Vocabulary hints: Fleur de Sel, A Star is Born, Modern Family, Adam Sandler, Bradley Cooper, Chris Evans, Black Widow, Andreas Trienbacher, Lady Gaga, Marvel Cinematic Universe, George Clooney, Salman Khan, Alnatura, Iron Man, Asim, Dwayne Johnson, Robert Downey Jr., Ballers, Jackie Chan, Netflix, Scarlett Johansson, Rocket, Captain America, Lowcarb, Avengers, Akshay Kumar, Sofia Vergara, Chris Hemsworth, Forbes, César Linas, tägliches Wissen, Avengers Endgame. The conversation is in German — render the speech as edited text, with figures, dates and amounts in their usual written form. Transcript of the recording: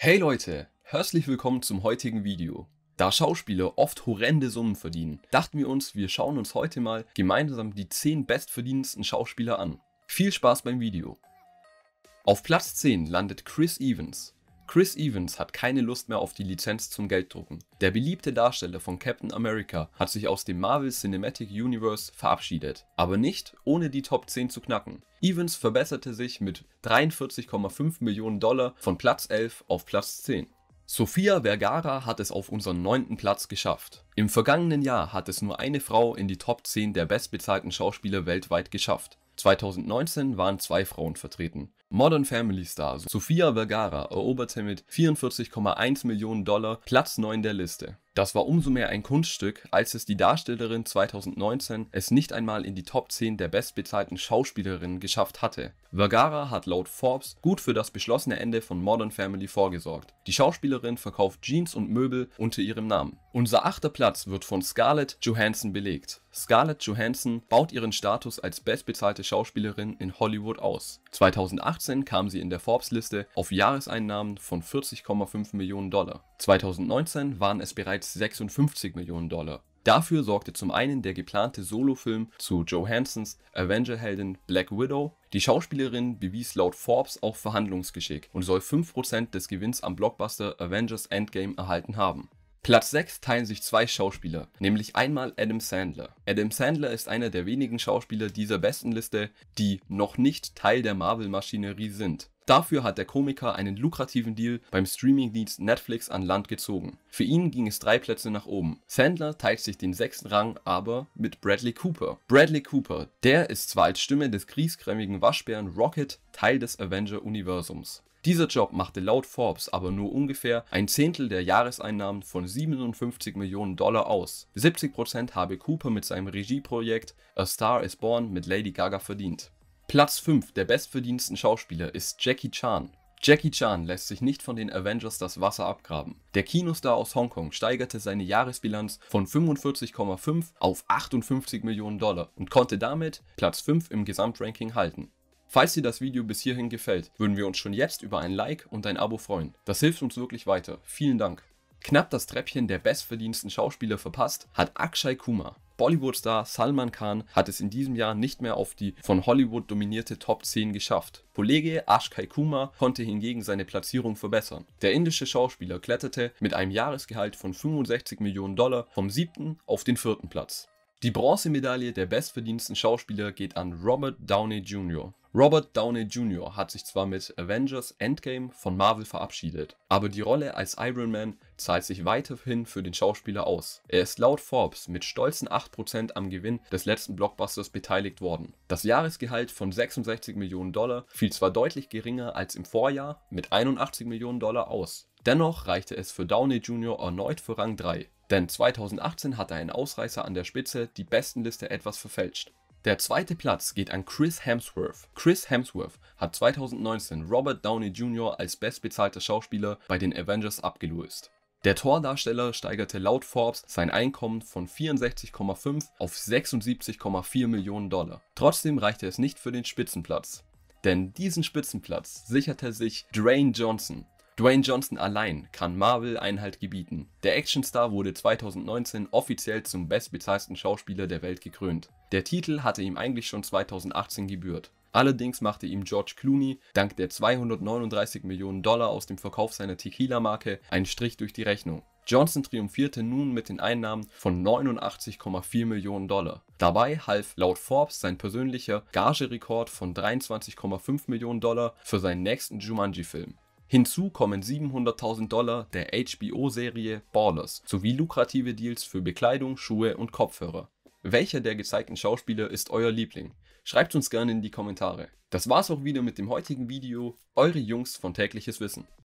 Hey Leute, herzlich willkommen zum heutigen Video. Da Schauspieler oft horrende Summen verdienen, dachten wir uns, wir schauen uns heute mal gemeinsam die 10 bestverdienendsten Schauspieler an. Viel Spaß beim Video. Auf Platz 10 landet Chris Evans. Chris Evans hat keine Lust mehr auf die Lizenz zum Gelddrucken. Der beliebte Darsteller von Captain America hat sich aus dem Marvel Cinematic Universe verabschiedet, aber nicht ohne die Top 10 zu knacken. Evans verbesserte sich mit $43,5 Millionen von Platz 11 auf Platz 10. Sofia Vergara hat es auf unseren 9. Platz geschafft. Im vergangenen Jahr hat es nur eine Frau in die Top 10 der bestbezahlten Schauspieler weltweit geschafft. 2019 waren 2 Frauen vertreten. Modern Family Star Sofia Vergara eroberte mit $44,1 Millionen Platz 9 der Liste. Das war umso mehr ein Kunststück, als es die Darstellerin 2019 es nicht einmal in die Top 10 der bestbezahlten Schauspielerinnen geschafft hatte. Vergara hat laut Forbes gut für das beschlossene Ende von Modern Family vorgesorgt. Die Schauspielerin verkauft Jeans und Möbel unter ihrem Namen. Unser 8. Platz wird von Scarlett Johansson belegt. Scarlett Johansson baut ihren Status als bestbezahlte Schauspielerin in Hollywood aus. 2018 kam sie in der Forbes-Liste auf Jahreseinnahmen von $40,5 Millionen. 2019 waren es bereits $56 Millionen. Dafür sorgte zum einen der geplante Solofilm zu Johanssons Avenger-Heldin Black Widow. Die Schauspielerin bewies laut Forbes auch Verhandlungsgeschick und soll 5% des Gewinns am Blockbuster Avengers Endgame erhalten haben. Platz 6 teilen sich 2 Schauspieler, nämlich einmal Adam Sandler. Adam Sandler ist einer der wenigen Schauspieler dieser besten Liste, die noch nicht Teil der Marvel-Maschinerie sind. Dafür hat der Komiker einen lukrativen Deal beim Streamingdienst Netflix an Land gezogen. Für ihn ging es 3 Plätze nach oben. Sandler teilt sich den 6. Rang aber mit Bradley Cooper. Bradley Cooper, der ist zwar als Stimme des griesgrämigen Waschbären Rocket Teil des Avenger-Universums. Dieser Job machte laut Forbes aber nur ungefähr ein 1/10 der Jahreseinnahmen von $57 Millionen aus. 70% habe Cooper mit seinem Regieprojekt A Star is Born mit Lady Gaga verdient. Platz 5 der bestverdiensten Schauspieler ist Jackie Chan. Jackie Chan lässt sich nicht von den Avengers das Wasser abgraben. Der Kinostar aus Hongkong steigerte seine Jahresbilanz von 45,5 auf $58 Millionen und konnte damit Platz 5 im Gesamtranking halten. Falls dir das Video bis hierhin gefällt, würden wir uns schon jetzt über ein Like und ein Abo freuen. Das hilft uns wirklich weiter. Vielen Dank. Knapp das Treppchen der bestverdiensten Schauspieler verpasst hat Akshay Kumar. Bollywood-Star Salman Khan hat es in diesem Jahr nicht mehr auf die von Hollywood dominierte Top 10 geschafft. Kollege Akshay Kumar konnte hingegen seine Platzierung verbessern. Der indische Schauspieler kletterte mit einem Jahresgehalt von $65 Millionen vom 7. auf den 4. Platz. Die Bronzemedaille der bestverdiensten Schauspieler geht an Robert Downey Jr. Robert Downey Jr. hat sich zwar mit Avengers Endgame von Marvel verabschiedet, aber die Rolle als Iron Man zahlt sich weiterhin für den Schauspieler aus. Er ist laut Forbes mit stolzen 8% am Gewinn des letzten Blockbusters beteiligt worden. Das Jahresgehalt von $66 Millionen fiel zwar deutlich geringer als im Vorjahr mit $81 Millionen aus. Dennoch reichte es für Downey Jr. erneut für Rang 3, denn 2018 hatte ein Ausreißer an der Spitze die Bestenliste etwas verfälscht. Der 2. Platz geht an Chris Hemsworth. Chris Hemsworth hat 2019 Robert Downey Jr. als bestbezahlter Schauspieler bei den Avengers abgelöst. Der Thor-Darsteller steigerte laut Forbes sein Einkommen von 64,5 auf $76,4 Millionen. Trotzdem reichte es nicht für den Spitzenplatz, denn diesen Spitzenplatz sicherte sich Dwayne Johnson. Dwayne Johnson allein kann Marvel Einhalt gebieten. Der Actionstar wurde 2019 offiziell zum bestbezahlten Schauspieler der Welt gekrönt. Der Titel hatte ihm eigentlich schon 2018 gebührt. Allerdings machte ihm George Clooney dank der $239 Millionen aus dem Verkauf seiner Tequila-Marke einen Strich durch die Rechnung. Johnson triumphierte nun mit den Einnahmen von $89,4 Millionen. Dabei half laut Forbes sein persönlicher Gagerekord von $23,5 Millionen für seinen nächsten Jumanji-Film. Hinzu kommen $700.000 der HBO-Serie Ballers sowie lukrative Deals für Bekleidung, Schuhe und Kopfhörer. Welcher der gezeigten Schauspieler ist euer Liebling? Schreibt uns gerne in die Kommentare. Das war's auch wieder mit dem heutigen Video. Eure Jungs von Tägliches Wissen.